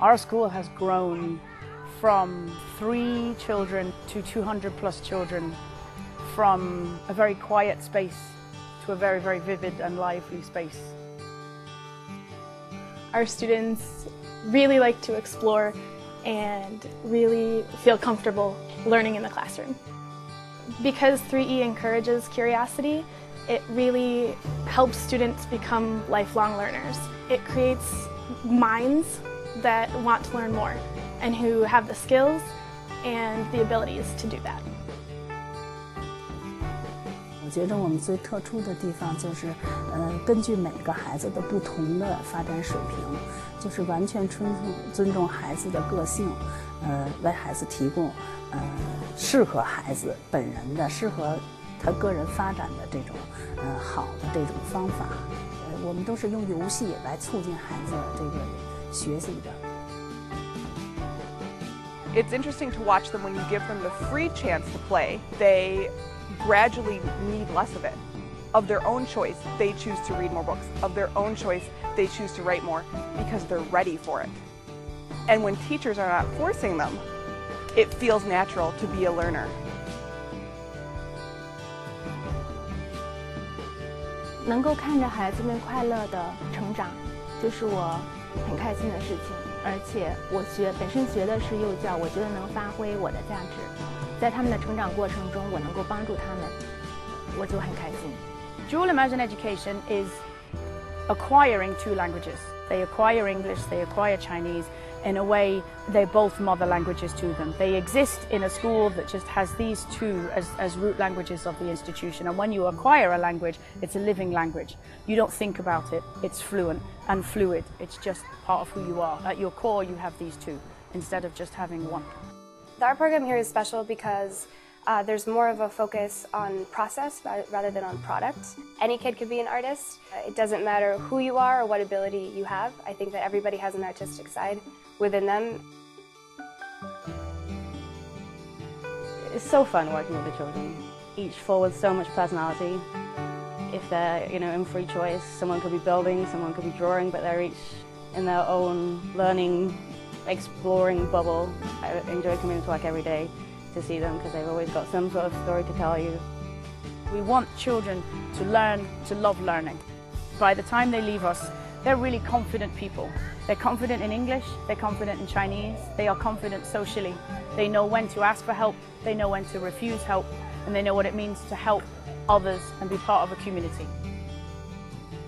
Our school has grown from 3 children to 200 plus children, from a very quiet space to a very, very vivid and lively space. Our students really like to explore and really feel comfortable learning in the classroom. Because 3E encourages curiosity, it really helps students become lifelong learners. It creates minds that want to learn more and who have the skills and the abilities to do that. 我觉得我们最特殊的地方就是，根据每个孩子的不同的发展水平，就是完全尊重孩子的个性，为孩子提供，适合孩子本人的、适合他个人发展的这种，好的这种方法。我们都是用游戏来促进孩子这个学习的。 It's interesting to watch them when you give them the free chance to play. They gradually need less of it. Of their own choice, they choose to read more books. Of their own choice, they choose to write more because they're ready for it. And when teachers are not forcing them, it feels natural to be a learner. 能够看着孩子们快乐的成长，就是我很开心的事情。 而且我本身学的是幼教，我觉得能发挥我的价值，在他们的成长过程中，我能够帮助他们，我就很开心。Dual immersion education is acquiring 2 languages. They acquire English, they acquire Chinese. In a way, they're both mother languages to them. They exist in a school that just has these 2 as root languages of the institution. And when you acquire a language, it's a living language. You don't think about it. It's fluent and fluid. It's just part of who you are. At your core, you have these 2 instead of just having 1. Our program here is special because there's more of a focus on process rather than on product. Any kid can be an artist. It doesn't matter who you are or what ability you have. I think that everybody has an artistic side within them. It's so fun working with the children. Each forwards so much personality. If they're, in free choice, someone could be building, someone could be drawing, but they're each in their own learning, exploring bubble. I enjoy coming to work every day to see them because they've always got some sort of story to tell you. We want children to learn, to love learning. By the time they leave us, they're really confident people. They're confident in English, they're confident in Chinese, they are confident socially. They know when to ask for help, they know when to refuse help, and they know what it means to help others and be part of a community.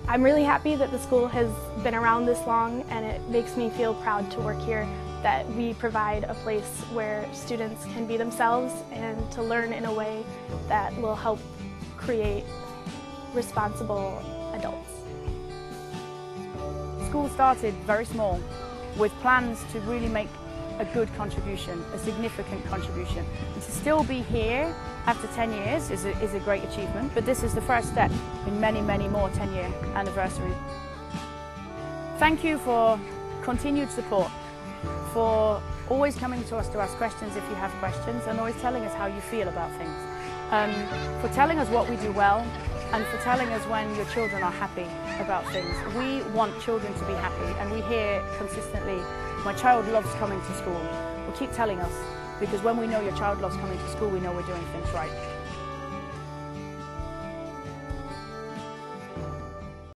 I'm really happy that the school has been around this long, and it makes me feel proud to work here, that we provide a place where students can be themselves and to learn in a way that will help create responsible adults. School started very small with plans to really make a good contribution, a significant contribution. And to still be here after 10 years is a great achievement, but this is the first step in many, many more 10-year anniversaries. Thank you for continued support, for always coming to us to ask questions if you have questions, and always telling us how you feel about things, for telling us what we do well, and for telling us when your children are happy about things. We want children to be happy, and we hear consistently, my child loves coming to school. Well, keep telling us, because when we know your child loves coming to school, we know we're doing things right.